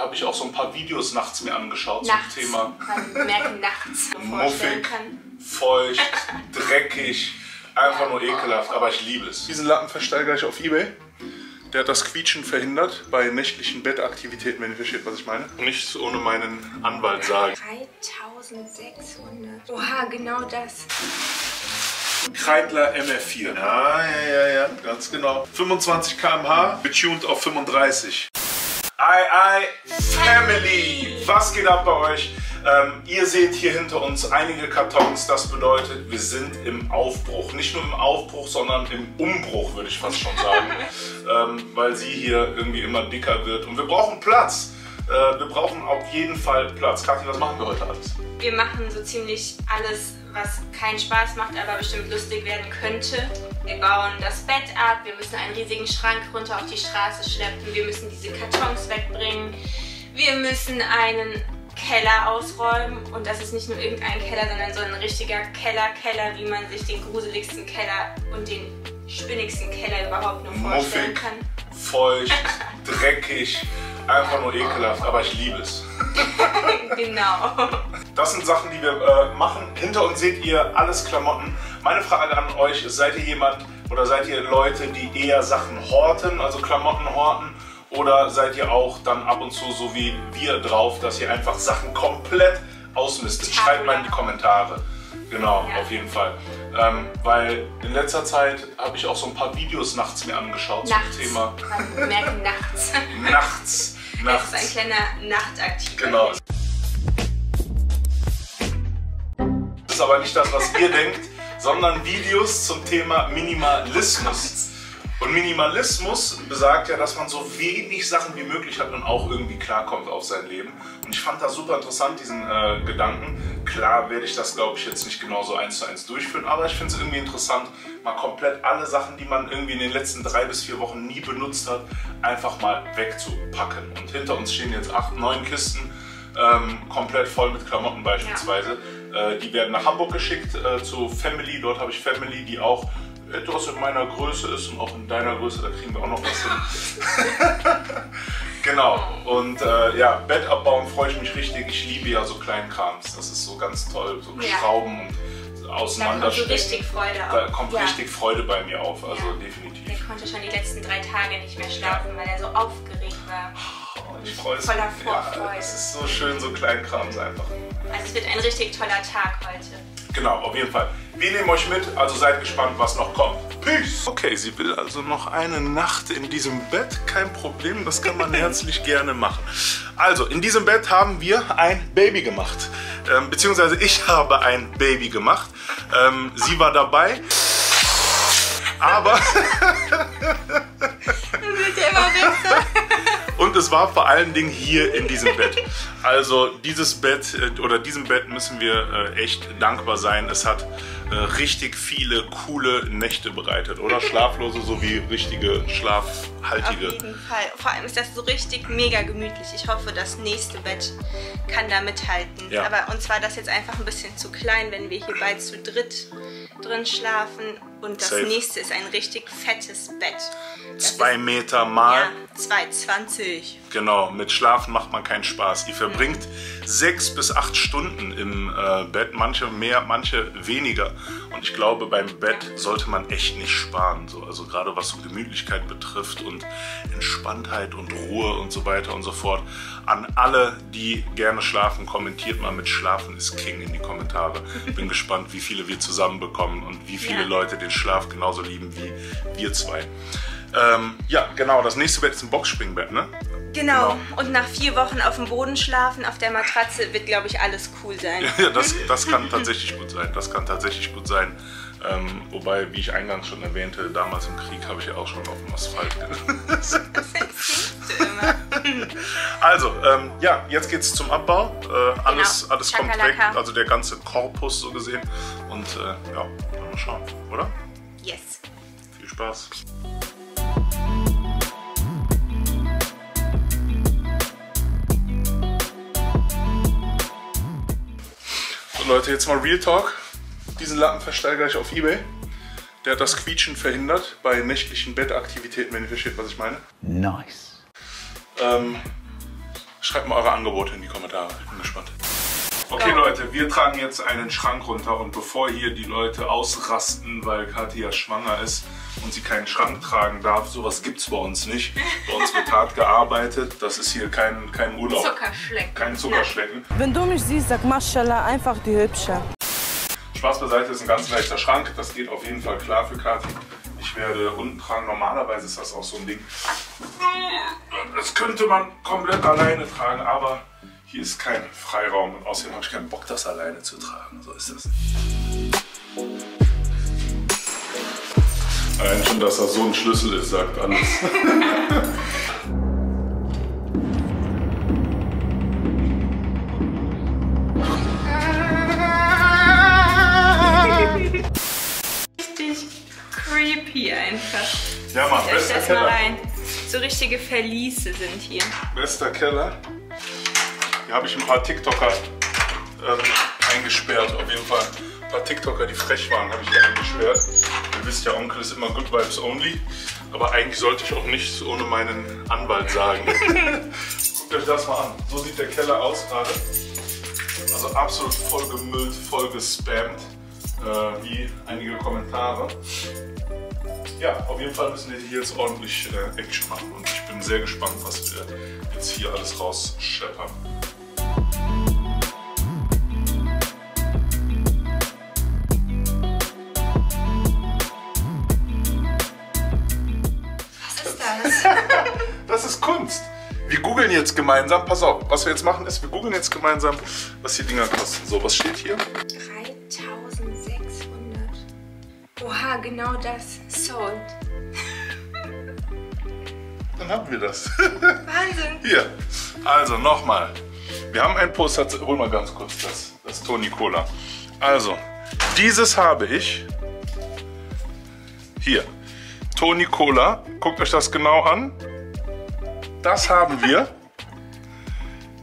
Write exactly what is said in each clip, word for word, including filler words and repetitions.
habe ich auch so ein paar Videos nachts mir angeschaut nachts, zum Thema. Man merkt nachts. Muffig, feucht, dreckig, einfach nur ekelhaft, aber ich liebe es. Diesen Lappen versteigere ich auf eBay. Der hat das Quietschen verhindert bei nächtlichen Bettaktivitäten, wenn ihr versteht, was ich meine. Nichts ohne meinen Anwalt sagen. dreitausendsechshundert. Oha, genau das. Kreidler M F vier. Ja, ja, ja, ja, ganz genau. fünfundzwanzig Kilometer pro Stunde, getuned auf fünfunddreißig. AiAi Family, was geht ab bei euch? Ähm, ihr seht hier hinter uns einige Kartons, das bedeutet, wir sind im Aufbruch. Nicht nur im Aufbruch, sondern im Umbruch, würde ich fast schon sagen, ähm, weil sie hier irgendwie immer dicker wird. Und wir brauchen Platz. Äh, wir brauchen auf jeden Fall Platz. Kathi, was machen wir heute alles? Wir machen so ziemlich alles, was keinen Spaß macht, aber bestimmt lustig werden könnte. Wir bauen das Bett ab, wir müssen einen riesigen Schrank runter auf die Straße schleppen, wir müssen diese Kartons wegbringen, wir müssen einen Keller ausräumen und das ist nicht nur irgendein Keller, sondern so ein richtiger Keller, Keller, wie man sich den gruseligsten Keller und den spinnigsten Keller überhaupt nur vorstellen kann. Muffig, feucht, dreckig, einfach nur ekelhaft, aber ich liebe es. Genau. Das sind Sachen, die wir äh, machen. Hinter uns seht ihr alles Klamotten. Meine Frage an euch ist, seid ihr jemand oder seid ihr Leute, die eher Sachen horten, also Klamotten horten? Oder seid ihr auch dann ab und zu so wie wir drauf, dass ihr einfach Sachen komplett ausmistet? Schreibt mal in die Kommentare. Genau, ja. Auf jeden Fall. Ähm, weil in letzter Zeit habe ich auch so ein paar Videos nachts mir angeschaut nachts. zum Thema. Man merkt nachts. Nachts. Nachts. Das ist ein kleiner Nachtaktiver. Genau. Das ist aber nicht das, was ihr denkt, sondern Videos zum Thema Minimalismus. Und Minimalismus besagt ja, dass man so wenig Sachen wie möglich hat und auch irgendwie klarkommt auf sein Leben. Und ich fand das super interessant, diesen äh, Gedanken. Klar werde ich das, glaube ich, jetzt nicht genauso eins zu eins durchführen, aber ich finde es irgendwie interessant, mal komplett alle Sachen, die man irgendwie in den letzten drei bis vier Wochen nie benutzt hat, einfach mal wegzupacken. Und hinter uns stehen jetzt acht, neun Kisten, ähm, komplett voll mit Klamotten beispielsweise. Ja. Äh, die werden nach Hamburg geschickt, äh, zu Family. Dort habe ich Family, die auch etwas in meiner Größe ist und auch in deiner Größe, da kriegen wir auch noch was hin. Genau, und äh, ja, Bett abbauen freue ich mich richtig. Ich liebe ja so kleinen Krams, das ist so ganz toll, so ja. Schrauben und auseinanderstecken. Da kommt richtig Freude auf. Da kommt ja. richtig Freude bei mir auf, also ja. definitiv. Der konnte schon die letzten drei Tage nicht mehr schlafen, ja. weil er so aufgeregt war. Oh, ich freue mich. Voller Vorfreude. Ja, es ist so schön, so kleinen Krams einfach. Also es wird ein richtig toller Tag heute. Genau, auf jeden Fall. Wir nehmen euch mit, also seid gespannt, was noch kommt. Peace! Okay, sie will also noch eine Nacht in diesem Bett. Kein Problem, das kann man herzlich gerne machen. Also, in diesem Bett haben wir ein Baby gemacht. Ähm, beziehungsweise ich habe ein Baby gemacht. Ähm, sie war dabei. Aber... Und es war vor allen Dingen hier in diesem Bett. Also dieses Bett oder diesem Bett müssen wir echt dankbar sein. Es hat richtig viele coole Nächte bereitet, oder? Schlaflose sowie richtige schlafhaltige. Auf jeden Fall. Vor allem ist das so richtig mega gemütlich. Ich hoffe, das nächste Bett kann da mithalten. Ja. Aber uns war das jetzt einfach ein bisschen zu klein, wenn wir hier bald zu dritt drin schlafen. Und das Safe. nächste ist ein richtig fettes Bett. Das zwei Meter mal. Ja, zwei zwanzig. Genau, mit Schlafen macht man keinen Spaß. Ihr verbringt mhm. sechs bis acht Stunden im äh, Bett, manche mehr, manche weniger. Und ich glaube, beim Bett ja. sollte man echt nicht sparen. So. Also gerade was so Gemütlichkeit betrifft und Entspanntheit und Ruhe und so weiter und so fort. An alle, die gerne schlafen, kommentiert mal mit Schlafen ist King in die Kommentare. Bin gespannt, wie viele wir zusammenbekommen und wie viele ja. Leute den Schlaf genauso lieben wie wir zwei. Ähm, ja, genau, das nächste Bett ist ein Boxspringbett, ne? Genau. genau, und nach vier Wochen auf dem Boden schlafen, auf der Matratze, wird, glaube ich, alles cool sein. Ja, das, das kann tatsächlich gut sein, das kann tatsächlich gut sein. Ähm, wobei, wie ich eingangs schon erwähnte, damals im Krieg habe ich ja auch schon auf dem Asphalt gelandet. Also, ähm, ja, jetzt geht es zum Abbau. Äh, alles genau. alles kommt weg, also der ganze Korpus so gesehen. Und äh, ja, mal schauen, oder? Yes. Viel Spaß. Leute, jetzt mal Real Talk. Diesen Lappen versteigere ich auf eBay. Der hat das Quietschen verhindert bei nächtlichen Bettaktivitäten, wenn ihr versteht, was ich meine. Nice. Ähm, Schreibt mal eure Angebote in die Kommentare. Ich bin gespannt. Okay Leute, wir tragen jetzt einen Schrank runter und bevor hier die Leute ausrasten, weil Katja schwanger ist und sie keinen Schrank tragen darf, sowas gibt's bei uns nicht. Bei uns wird hart gearbeitet, das ist hier kein, kein Urlaub. Zuckerschlecken. Kein Zuckerschlecken. Wenn du mich siehst, sag Maschallah, einfach die Hübsche. Spaß beiseite, ist ein ganz leichter Schrank, das geht auf jeden Fall klar für Katja. Ich werde unten tragen, normalerweise ist das auch so ein Ding. Das könnte man komplett alleine tragen, aber... hier ist kein Freiraum und außerdem habe ich keinen Bock, das alleine zu tragen. So ist das. Allein schon, dass das so ein Schlüssel ist, sagt alles. Richtig creepy einfach. Ja, Mann, bester Keller. Mal rein. So richtige Verliese sind hier. Bester Keller. Hier habe ich ein paar TikToker ähm, eingesperrt, auf jeden Fall. Ein paar TikToker, die frech waren, habe ich hier eingesperrt. Ihr wisst ja, Onkel ist immer Good Vibes Only. Aber eigentlich sollte ich auch nichts ohne meinen Anwalt sagen. Guckt euch das mal an. So sieht der Keller aus gerade. Also absolut voll gemüllt, voll gespammt, äh, wie einige Kommentare. Ja, auf jeden Fall müssen wir hier jetzt ordentlich äh, Action machen. Und ich bin sehr gespannt, was wir jetzt hier alles rausschleppern. Das ist Kunst. Wir googeln jetzt gemeinsam. Pass auf, was wir jetzt machen ist, wir googeln jetzt gemeinsam, was die Dinger kosten. So, was steht hier? dreitausendsechshundert. Oha, genau das. Sold. Dann haben wir das. Wahnsinn. Hier, also nochmal. Wir haben ein Poster. Hol mal ganz kurz das, das Toni Cola. Also, dieses habe ich. Hier. Toni Cola, guckt euch das genau an. Das haben wir.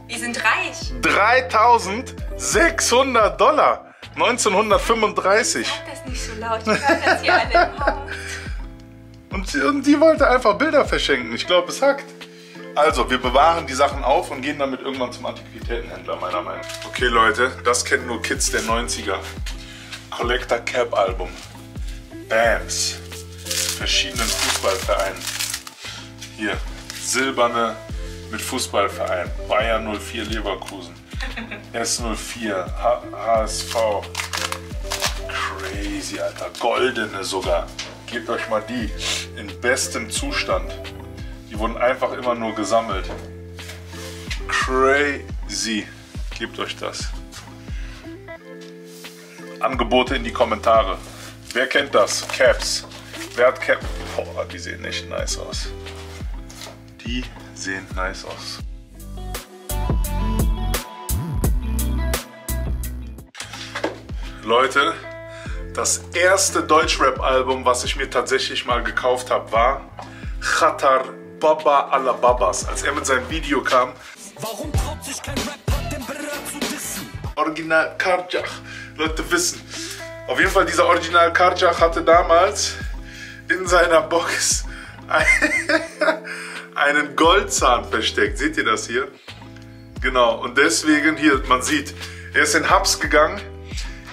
Wir sind reich. dreitausendsechshundert Dollar. neunzehnhundertfünfunddreißig. Ich sag das nicht so laut, ich höre das hier alle im Haus. Und, und die wollte einfach Bilder verschenken. Ich glaube, es hackt. Also, wir bewahren die Sachen auf und gehen damit irgendwann zum Antiquitätenhändler, meiner Meinung nach. Okay, Leute, das kennen nur Kids der neunziger. Collector Cap Album. Bams. Verschiedenen Fußballvereinen. Hier, silberne mit Fußballvereinen. Bayern null vier Leverkusen. S null vier, H S V. Crazy, Alter. Goldene sogar. Gebt euch mal die. In bestem Zustand. Die wurden einfach immer nur gesammelt. Crazy. Gebt euch das. Angebote in die Kommentare. Wer kennt das? Caps. Wertcap. Boah, die sehen echt nice aus. Die sehen nice aus. Leute, das erste Deutschrap-Album, was ich mir tatsächlich mal gekauft habe, war Hatar Baba Alla Babas, als er mit seinem Video kam. Warum traut sich kein Rap hat, den Bruder zu dissen? Original Karjach. Leute wissen. Auf jeden Fall, dieser Original Karjach hatte damals in seiner Box einen Goldzahn versteckt. Seht ihr das hier? Genau, und deswegen hier, man sieht, er ist in Hubs gegangen.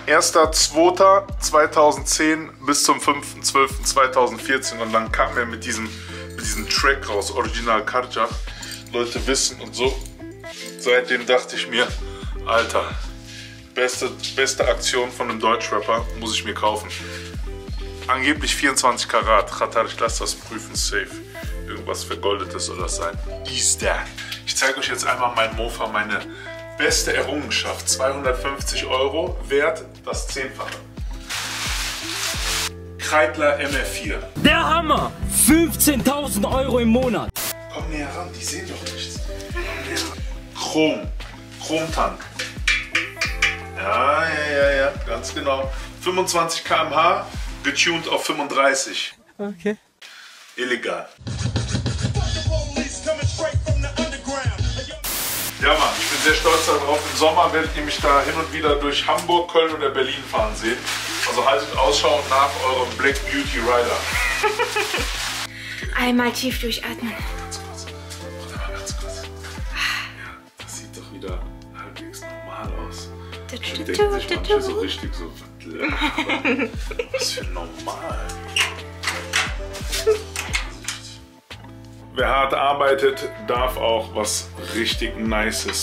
erster zweiter zweitausendzehn bis zum fünften zwölften zweitausendvierzehn. Und dann kam er mit diesem, mit diesem Track raus, Original Karjach. Leute wissen und so. Seitdem dachte ich mir, Alter, beste, beste Aktion von einem Deutschrapper muss ich mir kaufen. Angeblich vierundzwanzig Karat. Hatar, ich lasse das prüfen, safe. Irgendwas Vergoldetes soll das sein. Is that. Ich zeige euch jetzt einmal mein Mofa, meine beste Errungenschaft. zweihundertfünfzig Euro wert, das Zehnfache. Kreidler M F vier. Der Hammer! fünfzehntausend Euro im Monat. Komm näher ran, die sehen doch nichts. Chrom. Chromtank. Ja, ja, ja, ja, ganz genau. fünfundzwanzig Kilometer pro Stunde. Getuned auf fünfunddreißig. Okay. Illegal. Ja Mann, ich bin sehr stolz darauf. Im Sommer werdet ihr mich da hin und wieder durch Hamburg, Köln oder Berlin fahren sehen. Also haltet Ausschau nach eurem Black Beauty Rider. Einmal tief durchatmen. Ganz kurz. Warte mal ganz kurz. Ja. wieder halbwegs normal aus. Dann denken sich manche so richtig so, was für normal. Wer hart arbeitet, darf auch was richtig Nices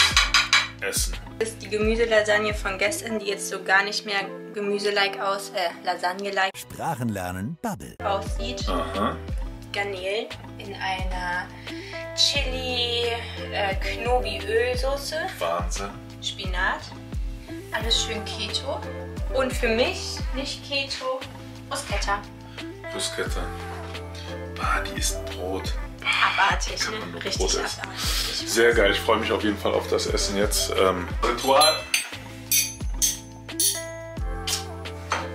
essen. Das ist die Gemüselasagne von gestern, die jetzt so gar nicht mehr Gemüse-like aus, äh, Lasagne-like. Sprachen lernen, Babbel. Aussieht. Aha. Garnelen in einer Chili-Knobi-Ölsoße. Äh, Wahnsinn. Spinat. Alles schön Keto. Und für mich, nicht Keto, Bruschetta. Bruschetta. Bah, die ist Brot. Abartig, ne? Richtig abartig. Sehr geil, ich freue mich auf jeden Fall auf das Essen jetzt. Ähm, Ritual.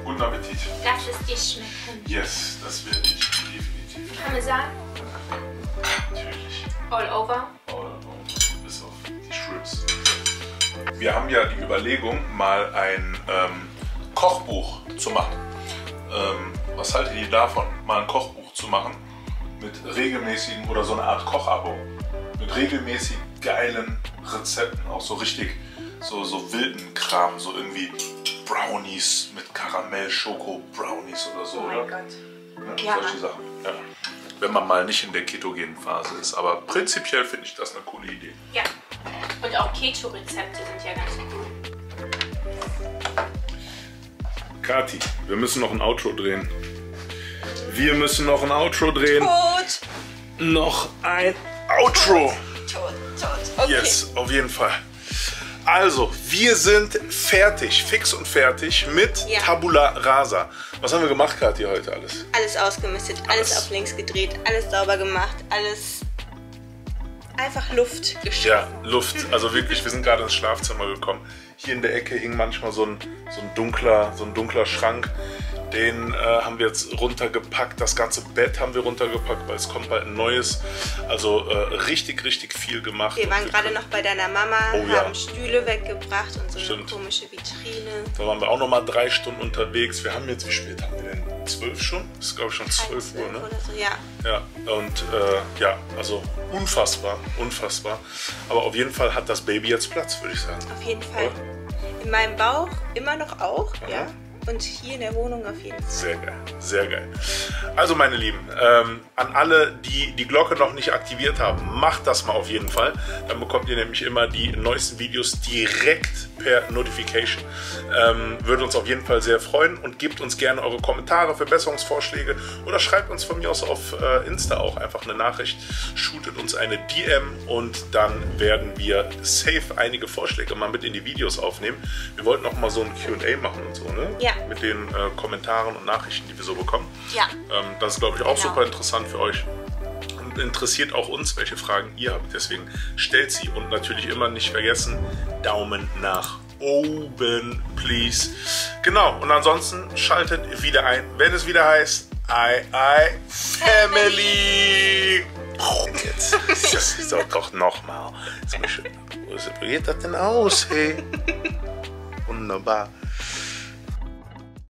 Guten Appetit. Darf es dir schmecken? Yes, das werde ich definitiv. Parmesan? Natürlich. All over? All over, bis auf die Shrimps. Wir haben ja die Überlegung, mal ein ähm, Kochbuch zu machen. Ähm, was haltet ihr davon, mal ein Kochbuch zu machen? Mit regelmäßigen oder so eine Art Kochabo. Mit regelmäßig geilen Rezepten, auch so richtig so, so wilden Kram, so irgendwie Brownies mit Karamell, Schoko, Brownies oder so. Oh mein oder? Gott. Ja, ja, solche Sachen. Ja. Wenn man mal nicht in der ketogenen Phase ist. Aber prinzipiell finde ich das eine coole Idee. Ja. Und auch Keto-Rezepte sind ja ganz cool. Kathi, wir müssen noch ein Outro drehen. Wir müssen noch ein Outro drehen. Tot. Noch ein Outro. Tot, tot, tot. Okay. Yes, auf jeden Fall. Also, wir sind fertig, fix und fertig mit ja. Tabula Rasa. Was haben wir gemacht, Kathi, heute alles? Alles ausgemistet, alles, alles auf links gedreht, alles sauber gemacht, alles einfach Luft geschaffen. Ja, Luft. Also wirklich, wir sind gerade ins Schlafzimmer gekommen. Hier in der Ecke hing manchmal so ein, so ein, dunkler, so ein dunkler Schrank. Den äh, haben wir jetzt runtergepackt, das ganze Bett haben wir runtergepackt, weil es kommt bald ein neues. Also äh, richtig, richtig viel gemacht. Wir waren wir gerade noch bei deiner Mama, oh, haben ja. Stühle weggebracht und so Stimmt. eine komische Vitrine. Da waren wir auch nochmal drei Stunden unterwegs. Wir haben jetzt, wie spät haben wir denn? Zwölf schon? Das ist glaube ich schon zwölf Uhr, ne? Oder so, ja. Ja, und äh, ja, also unfassbar, unfassbar. Aber auf jeden Fall hat das Baby jetzt Platz, würde ich sagen. Auf jeden Fall. Oder? In meinem Bauch immer noch auch, mhm. ja. Und hier in der Wohnung auf jeden Fall. Sehr geil, sehr geil. Also meine Lieben, ähm, an alle, die die Glocke noch nicht aktiviert haben, macht das mal auf jeden Fall. Dann bekommt ihr nämlich immer die neuesten Videos direkt per Notification. Ähm, würde uns auf jeden Fall sehr freuen und gebt uns gerne eure Kommentare, Verbesserungsvorschläge oder schreibt uns von mir aus auf äh, Insta auch einfach eine Nachricht. Shootet uns eine D M und dann werden wir safe einige Vorschläge mal mit in die Videos aufnehmen. Wir wollten auch mal so ein Q und A machen und so, ne? Ja. Mit den äh, Kommentaren und Nachrichten, die wir so bekommen. Ja. Ähm, das ist, glaube ich, auch genau. super interessant für euch. Und interessiert auch uns, welche Fragen ihr habt. Deswegen stellt sie und natürlich immer nicht vergessen, Daumen nach oben, please. Genau, und ansonsten schaltet wieder ein, wenn es wieder heißt, AiAi Family. Oh, jetzt ist das doch nochmal. Wo geht das denn aus, hey? Wunderbar.